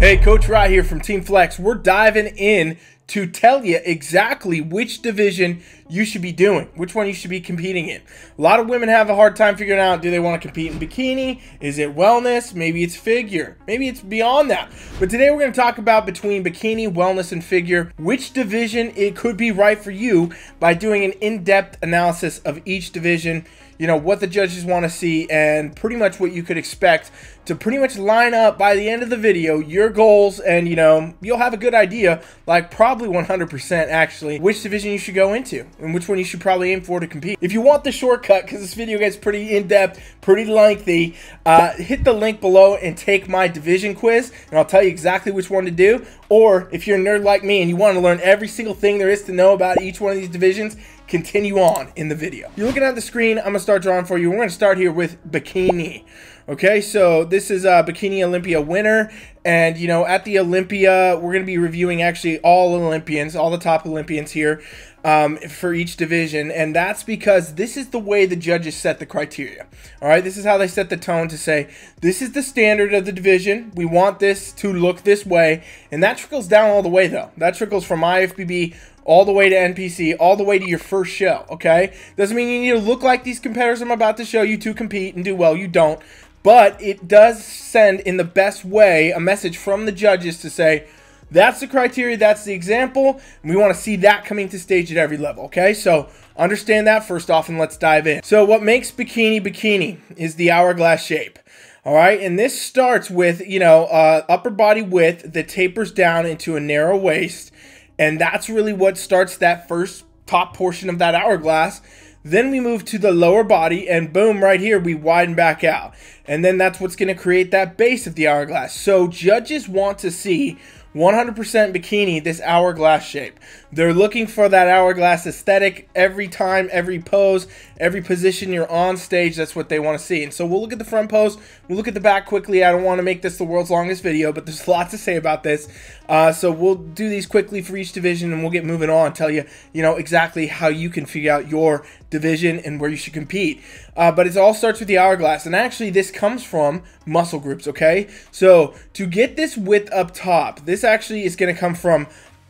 Hey, Coach Rye here from Team FFLEX. We're diving in to tell you exactly which division you should be doing, which one you should be competing in. A lot of women have a hard time figuring out, do they want to compete in bikini? Is it wellness? Maybe it's figure. Maybe it's beyond that. But today we're going to talk about between bikini, wellness, and figure, which division it could be right for you by doing an in-depth analysis of each division, you know, what the judges want to see, and pretty much what you could expect to pretty much line up by the end of the video, your goals, and, you know, you'll have a good idea, like probably 100% actually, which division you should go into and which one you should probably aim for to compete. If you want the shortcut, because this video gets pretty in-depth, pretty lengthy, hit the link below and take my division quiz, and I'll tell you exactly which one to do. Or if you're a nerd like me and you want to learn every single thing there is to know about each one of these divisions, continue on in the video. You're looking at the screen. I'm gonna start drawing for you. We're gonna start here with bikini. Okay, so this is a Bikini Olympia winner, and you know, at the Olympia we're gonna be reviewing actually all Olympians, all the top Olympians here, for each division, and that's because this is the way the judges set the criteria. All right, this is how they set the tone to say, this is the standard of the division, we want this to look this way, and that trickles down all the way though. That trickles from IFBB all the way to NPC, all the way to your first show, okay? Doesn't mean you need to look like these competitors I'm about to show you to compete and do well, you don't, but it does send in the best way a message from the judges to say, that's the criteria, that's the example, and we want to see that coming to stage at every level, okay? So understand that first off, and let's dive in. So what makes bikini bikini is the hourglass shape. All right, and this starts with, you know, upper body width that tapers down into a narrow waist, and that's really what starts that first top portion of that hourglass. Then we move to the lower body, and boom, right here we widen back out, and then that's what's going to create that base of the hourglass. So judges want to see 100% bikini, this hourglass shape. They're looking for that hourglass aesthetic every time, every pose, every position you're on stage. That's what they want to see. And so we'll look at the front pose, we'll look at the back quickly. I don't want to make this the world's longest video, but there's lots to say about this, so we'll do these quickly for each division, and we'll get moving on, tell you, you know, exactly how you can figure out your division and where you should compete. But it all starts with the hourglass, and actually this comes from muscle groups, okay? So to get this width up top, this actually is going to come from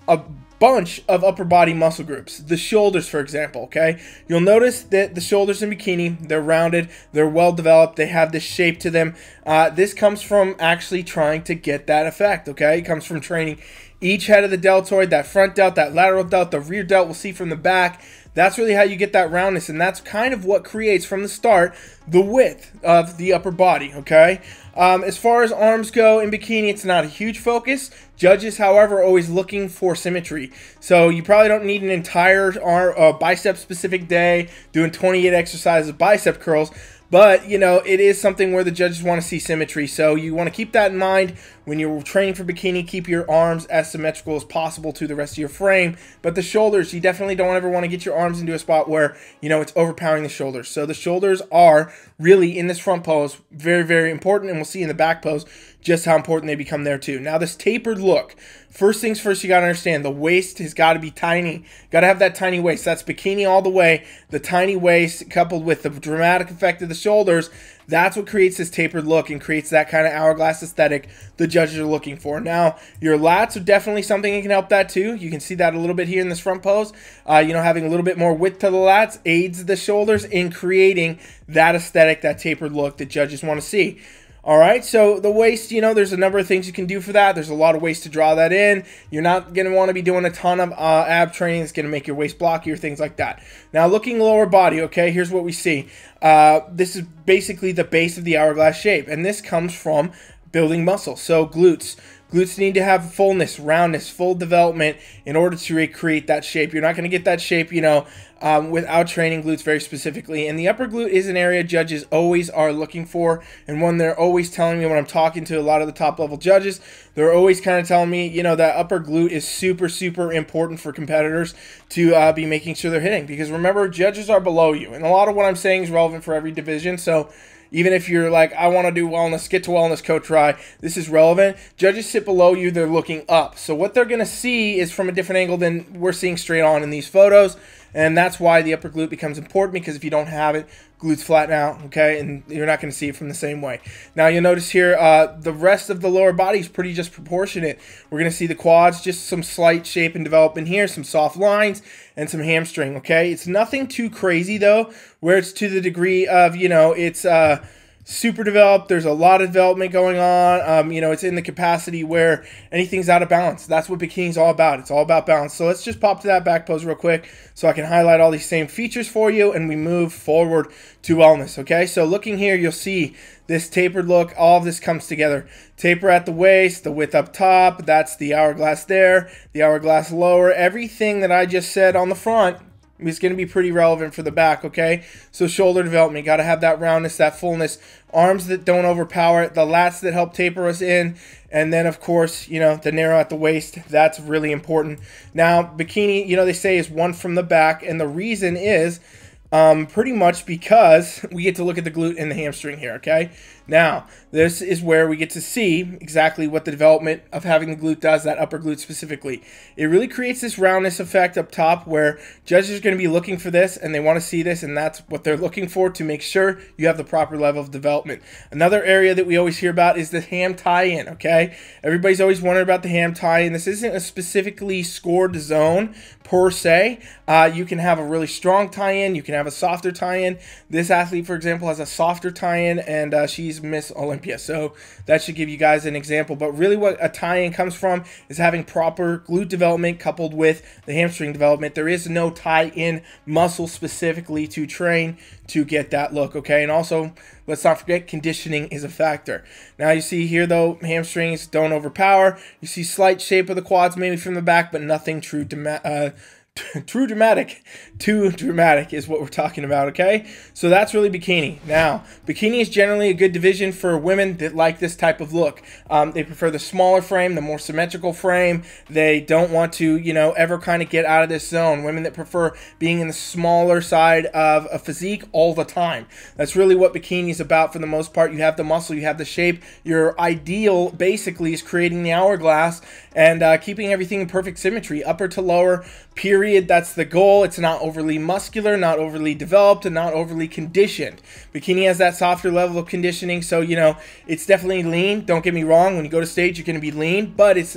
a bunch of upper body muscle groups. The shoulders, for example, okay? You'll notice that the shoulders in bikini, they're rounded, they're well developed, they have this shape to them. This comes from actually trying to get that effect, okay? It comes from training each head of the deltoid, that front delt, that lateral delt, the rear delt, we'll see from the back. That's really how you get that roundness, and that's kind of what creates from the start the width of the upper body, okay? As far as arms go in bikini, it's not a huge focus. Judges, however, are always looking for symmetry. So you probably don't need an entire bicep specific day doing 28 exercises of bicep curls, but you know, it is something where the judges want to see symmetry. So you want to keep that in mind when you're training for bikini. Keep your arms as symmetrical as possible to the rest of your frame, but the shoulders, you definitely don't ever want to get your arms into a spot where, you know, it's overpowering the shoulders. So the shoulders are really, in this front pose, very, very important, and we'll see in the back pose just how important they become there too. Now this tapered look, first things first, you got to understand the waist has got to be tiny. Got to have that tiny waist. That's bikini all the way. The tiny waist coupled with the dramatic effect of the shoulders, that's what creates this tapered look and creates that kind of hourglass aesthetic the judges are looking for. Now, your lats are definitely something that can help that too. You can see that a little bit here in this front pose. You know, having a little bit more width to the lats aids the shoulders in creating that aesthetic, that tapered look that judges want to see. All right, so the waist, you know, there's a number of things you can do for that. There's a lot of ways to draw that in. You're not going to want to be doing a ton of ab training. It's going to make your waist blockier, things like that. Now, looking lower body, okay, here's what we see. This is basically the base of the hourglass shape, and this comes from building muscle. So glutes. Glutes need to have fullness, roundness, full development in order to recreate that shape. You're not going to get that shape, you know, without training glutes very specifically. And the upper glute is an area judges always are looking for, and one they're always telling me when I'm talking to a lot of the top level judges, they're always kind of telling me, you know, that upper glute is super, super important for competitors to be making sure they're hitting. Because remember, judges are below you, and a lot of what I'm saying is relevant for every division. So even if you're like, I want to do wellness, get to wellness, Coach Rye, this is relevant. Judges sit below you, they're looking up. So what they're going to see is from a different angle than we're seeing straight on in these photos. And that's why the upper glute becomes important, because if you don't have it, glutes flatten out, okay? And you're not going to see it from the same way. Now you'll notice here the rest of the lower body is pretty just proportionate. We're going to see the quads, just some slight shape and development here, some soft lines, and some hamstring, okay? It's nothing too crazy, though, where it's to the degree of, you know, it's super developed. There's a lot of development going on. You know, it's in the capacity where anything's out of balance. That's what bikini's all about. It's all about balance. So let's just pop to that back pose real quick so I can highlight all these same features for you, and we move forward to wellness. Okay, so looking here, you'll see this tapered look. All of this comes together. Taper at the waist, the width up top, that's the hourglass there, the hourglass lower. Everything that I just said on the front, it's going to be pretty relevant for the back, okay? So shoulder development, got to have that roundness, that fullness, arms that don't overpower it, the lats that help taper us in, and then, of course, you know, the narrow at the waist. That's really important. Now, bikini, you know, they say is one from the back, and the reason is pretty much because we get to look at the glute and the hamstring here, okay? Now, this is where we get to see exactly what the development of having the glute does, that upper glute specifically. It really creates this roundness effect up top where judges are going to be looking for this, and they want to see this, and that's what they're looking for to make sure you have the proper level of development. Another area that we always hear about is the ham tie-in, okay? Everybody's always wondering about the ham tie-in. This isn't a specifically scored zone per se. You can have a really strong tie-in. You can have a softer tie-in. This athlete, for example, has a softer tie-in, and she's Miss Olympia, so that should give you guys an example. But really what a tie-in comes from is having proper glute development coupled with the hamstring development. There is no tie-in muscle specifically to train to get that look, okay? And also, let's not forget, conditioning is a factor. Now you see here, though, hamstrings don't overpower. You see slight shape of the quads maybe from the back, but nothing true too dramatic is what we're talking about, okay? So that's really bikini. Now, bikini is generally a good division for women that like this type of look. They prefer the smaller frame, the more symmetrical frame. They don't want to, you know, ever kind of get out of this zone. Women that prefer being in the smaller side of a physique all the time. That's really what bikini is about for the most part. You have the muscle, you have the shape. Your ideal basically is creating the hourglass and keeping everything in perfect symmetry, upper to lower, period. That's the goal. It's not overly muscular, not overly developed, and not overly conditioned. Bikini has that softer level of conditioning, so, you know, it's definitely lean. Don't get me wrong, when you go to stage, you're going to be lean, but it's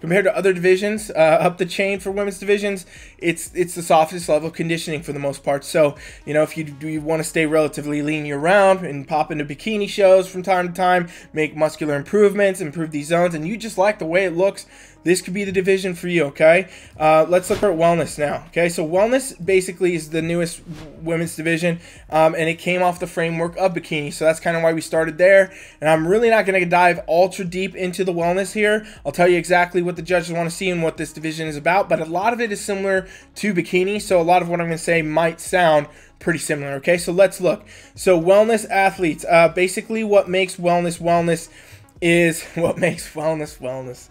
compared to other divisions up the chain for women's divisions, it's the softest level of conditioning for the most part. So, you know, if you want to stay relatively lean year round and pop into bikini shows from time to time, make muscular improvements, improve these zones, and you just like the way it looks, this could be the division for you, okay? Let's look at wellness now, okay? So wellness basically is the newest women's division, and it came off the framework of bikini, so that's kind of why we started there. And I'm really not going to dive ultra deep into the wellness here. I'll tell you exactly what the judges want to see and what this division is about, but a lot of it is similar to bikini, so a lot of what I'm going to say might sound pretty similar, okay? So let's look. So wellness athletes, basically what makes wellness is what makes wellness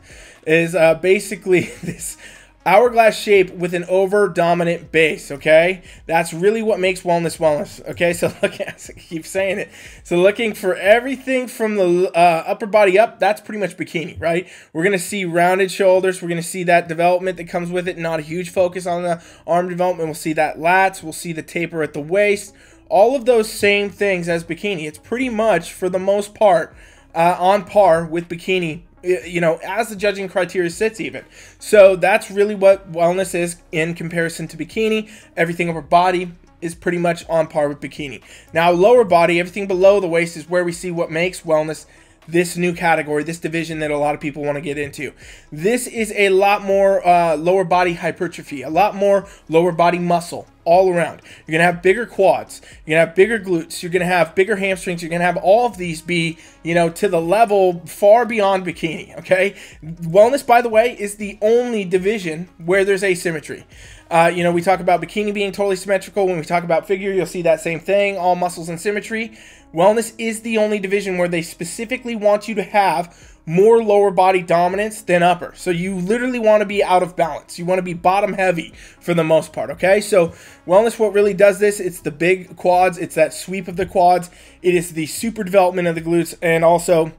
is basically this hourglass shape with an over dominant base, okay? That's really what makes wellness, okay? So look at, I keep saying it, so looking for everything from the upper body up, that's pretty much bikini, right? We're gonna see rounded shoulders, we're gonna see that development that comes with it, not a huge focus on the arm development. We'll see that lats, we'll see the taper at the waist, all of those same things as bikini. It's pretty much, for the most part, on par with bikini, you know, as the judging criteria sits even. So that's really what wellness is in comparison to bikini. Everything upper body is pretty much on par with bikini. Now lower body, everything below the waist, is where we see what makes wellness this new category, this division that a lot of people want to get into. This is a lot more lower body hypertrophy, a lot more lower body muscle all around. You're going to have bigger quads, you're going to have bigger glutes, you're going to have bigger hamstrings, you're going to have all of these be, you know, to the level far beyond bikini, okay? Wellness, by the way, is the only division where there's asymmetry. You know, we talk about bikini being totally symmetrical. When we talk about figure, you'll see that same thing, all muscles and symmetry. Wellness is the only division where they specifically want you to have more lower body dominance than upper. So you literally want to be out of balance. You want to be bottom heavy for the most part, okay? So wellness, what really does this, it's the big quads, it's that sweep of the quads, it is the super development of the glutes, and also,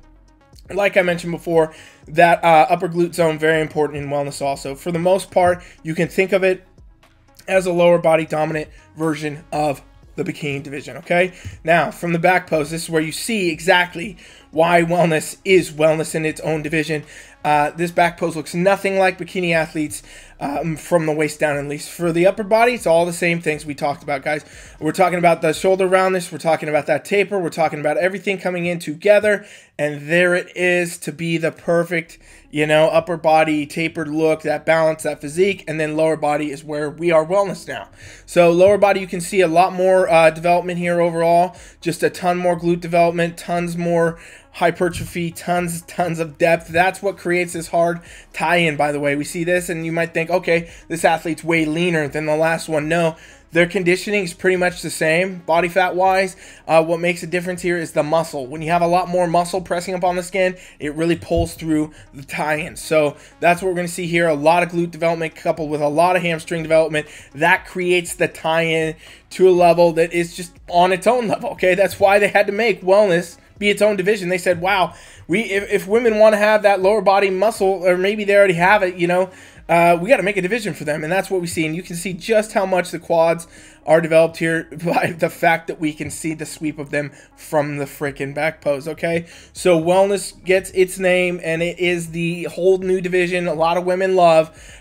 like I mentioned before, that upper glute zone, very important in wellness also. For the most part, you can think of it as a lower body dominant version of the bikini division, okay? Now, from the back post, this is where you see exactly why wellness is wellness in its own division. This back pose looks nothing like bikini athletes from the waist down, at least. For the upper body, it's all the same things we talked about, guys. We're talking about the shoulder roundness. We're talking about that taper. We're talking about everything coming in together. And there it is to be the perfect, you know, upper body tapered look, that balance, that physique. And then lower body is where we are wellness now. So lower body, you can see a lot more development here overall. Just a ton more glute development, tons more hypertrophy, tons of depth. That's what creates this hard tie-in, by the way. We see this and you might think, okay, this athlete's way leaner than the last one. No, their conditioning is pretty much the same body fat wise. What makes a difference here is the muscle. When you have a lot more muscle pressing up on the skin, it really pulls through the tie-in. So that's what we're going to see here. A lot of glute development coupled with a lot of hamstring development. That creates the tie-in to a level that is just on its own level, okay? That's why they had to make wellness be its own division. They said, wow, if women want to have that lower body muscle, or maybe they already have it, you know, we got to make a division for them. And that's what we see. And you can see just how much the quads are developed here by the fact that we can see the sweep of them from the freaking back pose, okay? So wellness gets its name, and it is the whole new division a lot of women love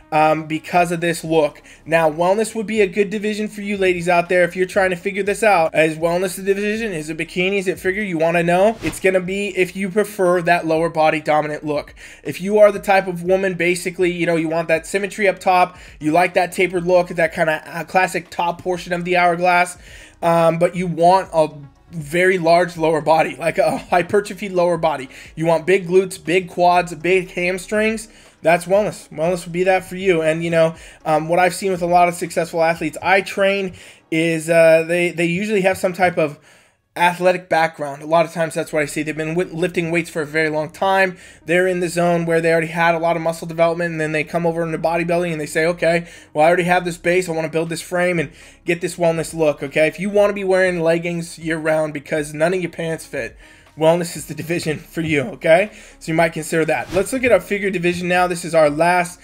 because of this look. Now, wellness would be a good division for you ladies out there if you're trying to figure this out. Is wellness the division? Is it bikini? Is it figure? You want to know? It's going to be if you prefer that lower body dominant look. If you are the type of woman, basically, you know, you want that symmetry up top, you like that tapered look, that kind of classic top portion of the hourglass, but you want a very large lower body, like a hypertrophy lower body. You want big glutes, big quads, big hamstrings. That's wellness. Wellness would be that for you. And, you know, what I've seen with a lot of successful athletes I train is they usually have some type of athletic background. A lot of times that's what I see. They've been lifting weights for a very long time. They're in the zone where they already had a lot of muscle development, and then they come over into bodybuilding and they say, okay, well, I already have this base. I want to build this frame and get this wellness look, okay? If you want to be wearing leggings year-round because none of your pants fit, wellness is the division for you, okay? So you might consider that. Let's look at our figure division now. This is our last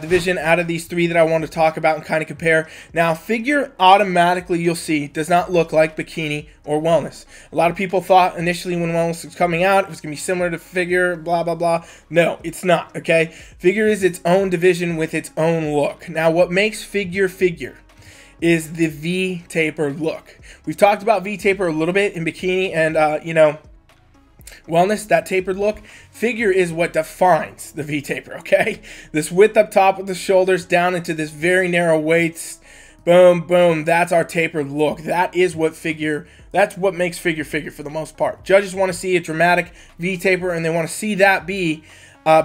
division out of these three that I want to talk about and kind of compare. Now, figure automatically, you'll see, does not look like bikini or wellness. A lot of people thought initially when wellness was coming out, it was going to be similar to figure, blah, blah, blah. No, it's not, okay? Figure is its own division with its own look. Now, what makes figure figure is the V taper look. We've talked about V taper a little bit in bikini and, you know, wellness, that tapered look. Figure is what defines the V taper, okay? This width up top with the shoulders down into this very narrow waist. Boom, boom. That's our tapered look. That is what figure, that's what makes figure figure for the most part. Judges want to see a dramatic V taper, and they want to see that be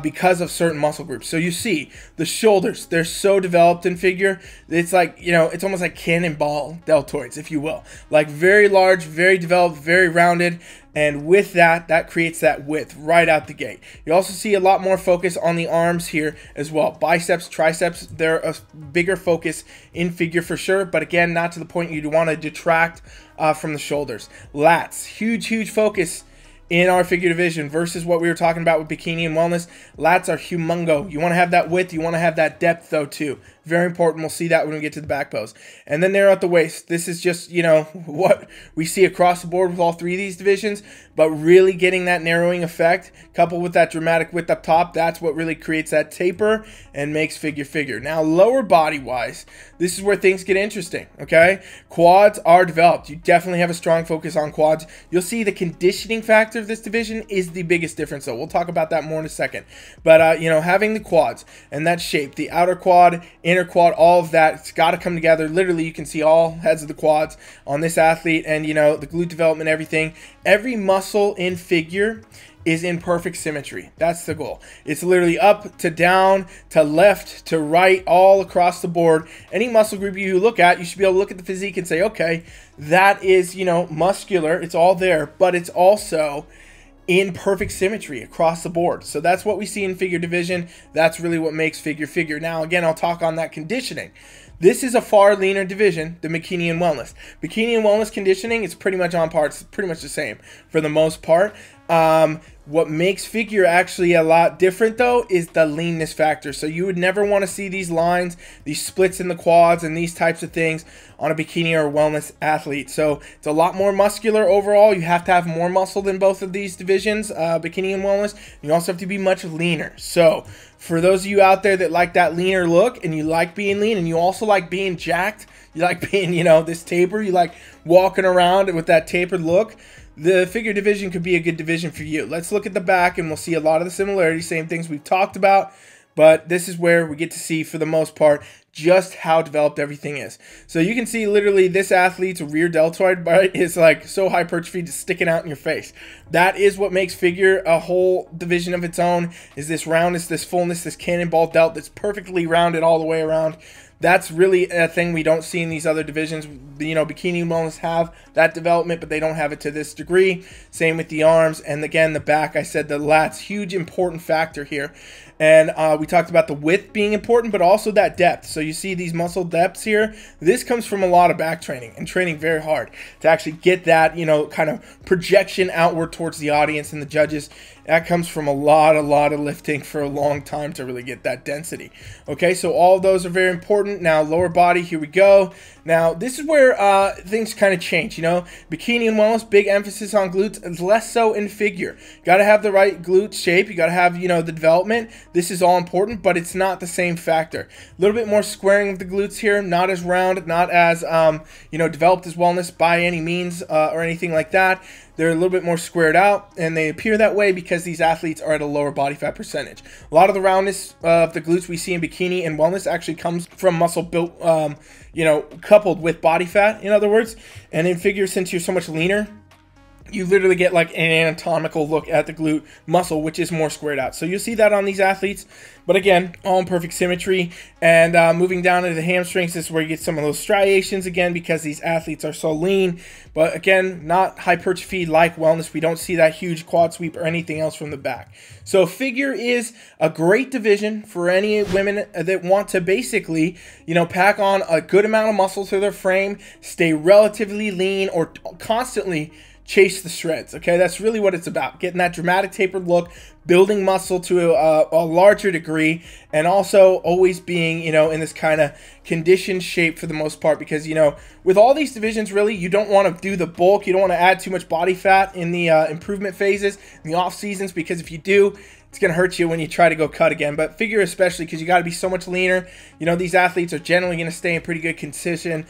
because of certain muscle groups. So you see the shoulders, they're so developed in figure. It's like, you know, it's almost like cannonball deltoids, if you will. Like very large, very developed, very rounded. And with that, that creates that width right out the gate. You also see a lot more focus on the arms here as well. Biceps, triceps, they're a bigger focus in figure for sure. But again, not to the point you'd want to detract from the shoulders. Lats, huge, huge focus in our figure division versus what we were talking about with bikini and wellness. Lats are humongo. You want to have that width. You want to have that depth though too. Very important. We'll see that when we get to the back pose. And then narrow at the waist. This is just, you know, what we see across the board with all three of these divisions, but really getting that narrowing effect coupled with that dramatic width up top. That's what really creates that taper and makes figure figure. Now, lower body wise, this is where things get interesting, okay? Quads are developed. You definitely have a strong focus on quads. You'll see the conditioning factor of this division is the biggest difference, though. We'll talk about that more in a second. But, you know, having the quads and that shape, the outer quad, inner quad, all of that, it's got to come together. Literally, you can see all heads of the quads on this athlete, and, you know, the glute development, everything. Every muscle in figure is in perfect symmetry. That's the goal. It's literally up to down to left to right, all across the board. Any muscle group you look at, you should be able to look at the physique and say, okay, that is, you know, muscular. It's all there, but it's also in perfect symmetry across the board. So that's what we see in figure division. That's really what makes figure figure. Now, again, I'll talk on that conditioning. This is a far leaner division than bikini and wellness. Bikini and wellness conditioning is pretty much on par. It's pretty much the same for the most part. What makes Figure actually a lot different though is the leanness factor. So you would never want to see these lines, these splits in the quads and these types of things on a bikini or wellness athlete. So it's a lot more muscular overall. You have to have more muscle than both of these divisions, bikini and wellness. You also have to be much leaner. So for those of you out there that like that leaner look and you like being lean and you also like being jacked, you like being, you know, this taper, you like walking around with that tapered look, the Figure division could be a good division for you. Let's look at the back and we'll see a lot of the similarities, same things we've talked about, but this is where we get to see, for the most part, just how developed everything is. So you can see literally this athlete's rear deltoid, right, is like so hypertrophied, it's sticking out in your face. That is what makes Figure a whole division of its own, is this roundness, this fullness, this cannonball delt that's perfectly rounded all the way around. That's really a thing we don't see in these other divisions. You know, bikini and wellness have that development, but they don't have it to this degree. Same with the arms. And again, the back, I said the lats, huge important factor here. And we talked about the width being important, but also that depth. So you see these muscle depths here. This comes from a lot of back training and training very hard to actually get that, you know, kind of projection outward towards the audience and the judges. That comes from a lot of lifting for a long time to really get that density. Okay, so all those are very important. Now, lower body, here we go. Now, this is where things kind of change, you know. Bikini and wellness, big emphasis on glutes, and less so in Figure. Got to have the right glute shape. You got to have, you know, the development. This is all important, but it's not the same factor. A little bit more squaring of the glutes here, not as round, not as, you know, developed as wellness by any means or anything like that. They're a little bit more squared out, and they appear that way because these athletes are at a lower body fat percentage. A lot of the roundness of the glutes we see in bikini and wellness actually comes from muscle built, you know, coupled with body fat, in other words. And in Figure, since you're so much leaner, you literally get like an anatomical look at the glute muscle, which is more squared out. So you'll see that on these athletes, but again, all in perfect symmetry. And moving down into the hamstrings, this is where you get some of those striations again, because these athletes are so lean, but again, not hypertrophy like wellness. We don't see that huge quad sweep or anything else from the back. So Figure is a great division for any women that want to basically, you know, pack on a good amount of muscle to their frame, stay relatively lean, or constantly chase the shreds. Okay, that's really what it's about, getting that dramatic tapered look, building muscle to a larger degree, and also always being, you know, in this kind of conditioned shape for the most part, because, you know, with all these divisions, really, you don't want to do the bulk, you don't want to add too much body fat in the improvement phases, in the off seasons, because if you do, it's going to hurt you when you try to go cut again. But Figure especially, because you got to be so much leaner. You know, these athletes are generally going to stay in pretty good condition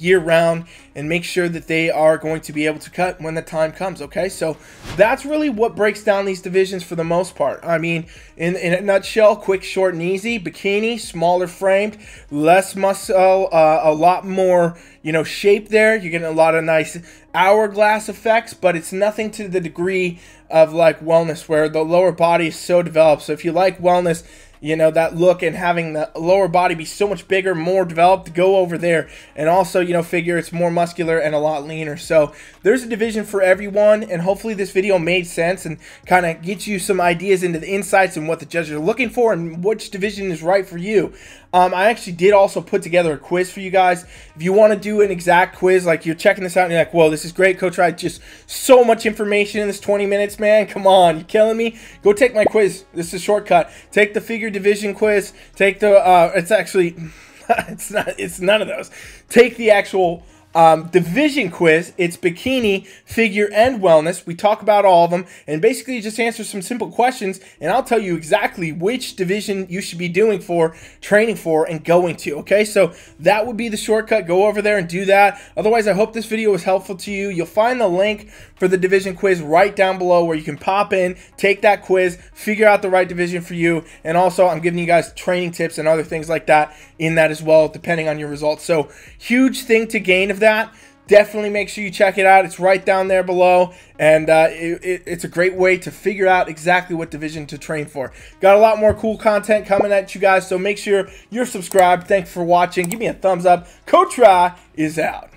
year round, and make sure that they are going to be able to cut when the time comes. Okay, so that's really what breaks down these divisions for the most part. I mean, in a nutshell, quick, short, and easy. Bikini, smaller framed, less muscle, a lot more, you know, shape there. You're getting a lot of nice hourglass effects, but it's nothing to the degree of like wellness, where the lower body is so developed. So if you like wellness, you know, that look and having the lower body be so much bigger, more developed, go over there. And also, you know, Figure, it's more muscular and a lot leaner. So there's a division for everyone, and hopefully this video made sense and kind of gets you some ideas into the insights and what the judges are looking for and which division is right for you. I actually did also put together a quiz for you guys. If you want to do an exact quiz, like you're checking this out and you're like, whoa, this is great, Coach Wright, just so much information in this 20 minutes, man. Come on, you're killing me. Go take my quiz. This is a shortcut. Take the Figure division quiz. Take the, it's actually, it's none of those. Take the actual division quiz. It's bikini, Figure, and wellness. We talk about all of them, and basically just answer some simple questions, and I'll tell you exactly which division you should be doing for, training for, and going to. Okay, so that would be the shortcut. Go over there and do that. Otherwise, I hope this video was helpful to you. You'll find the link for the division quiz right down below, where you can pop in, take that quiz, figure out the right division for you. And also, I'm giving you guys training tips and other things like that in that as well, depending on your results. So huge thing to gain of that. Definitely make sure you check it out. It's right down there below, and it's a great way to figure out exactly what division to train for. Got a lot more cool content coming at you guys, so make sure you're subscribed. Thanks for watching. Give me a thumbs up. Coach Wright is out.